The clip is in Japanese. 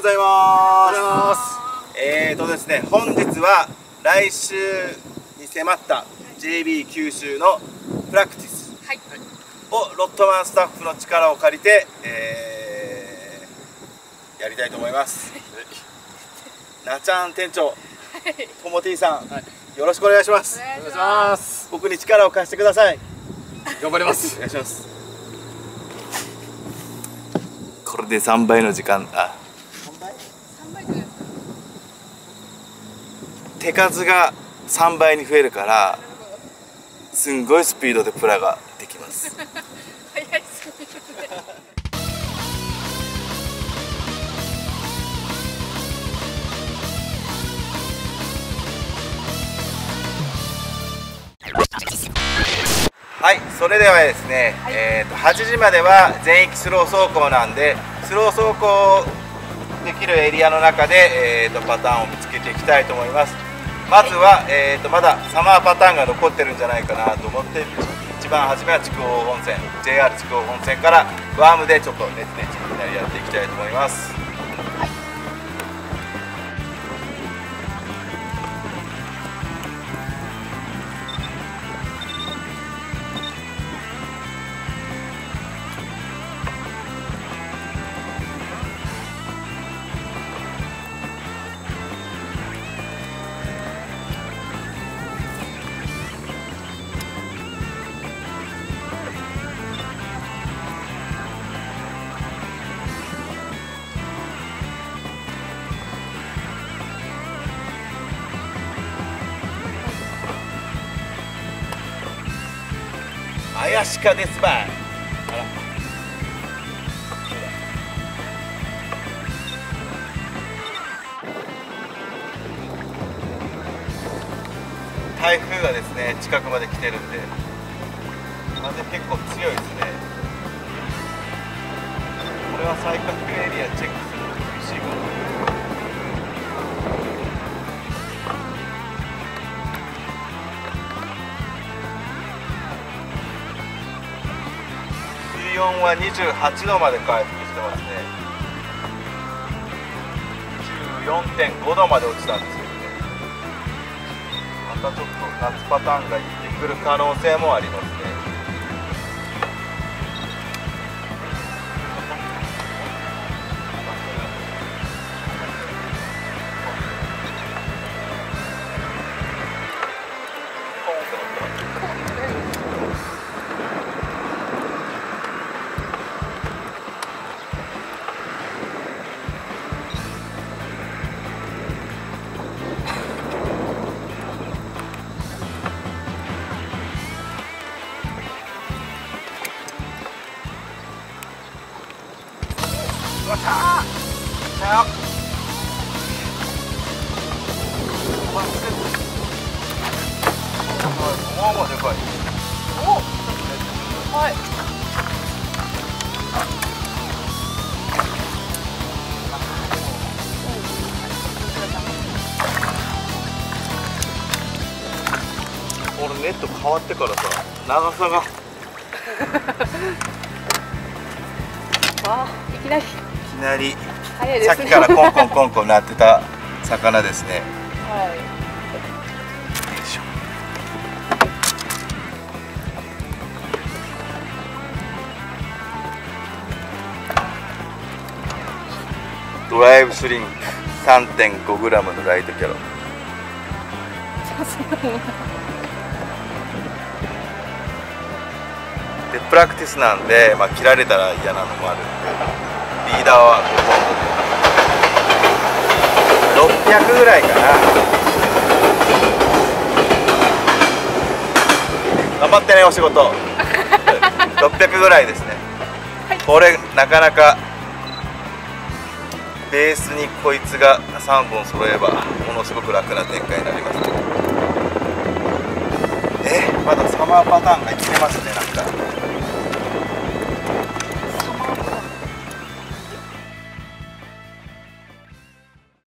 ございます。ですね、本日は来週に迫った JB 九州のプラクティスをロットマンスタッフの力を借りて、やりたいと思います。なちゃん店長、とも T さん、よろしくお願いします。僕に力を貸してください。頑張ります。お願いします。これで3倍の時間だ。手数が3倍に増えるからすんごいスピードでプラができます早いスピードではい、それではですね、はい、8時までは全域スロー走行なんで、スロー走行できるエリアの中で、パターンを見つけていきたいと思います。まずは、まだサマーパターンが残ってるんじゃないかなと思って、一番初めは筑豊本線、 JR 筑豊本線からワームでちょっとネチネチになりやっていきたいと思います。怪しかですばい。台風がですね、近くまで来てるんで、風結構強いですね。これは最下級エリアチェックするの厳しいかも。気温は28度まで回復してますね。14.5 度まで落ちたんですよね。またちょっと夏パターンが行ってくる可能性もありますね。よっしゃー！もうでかい。おっ！はい。俺ネット変わってからさ、長さがあ、いきなりさっきからコンコンコンコン鳴ってた魚ですね。はい。よいしょ。ドライブシュリンク 3.5g のライトキャロ。でプラクティスなんで、まあ切られたら嫌なのもあるんで。リーダーは600ぐらいかな。頑張ってねお仕事600ぐらいですね、はい、これなかなかベースにこいつが3本揃えばものすごく楽な展開になりますね。まだサマーパターンがいってますね。なんか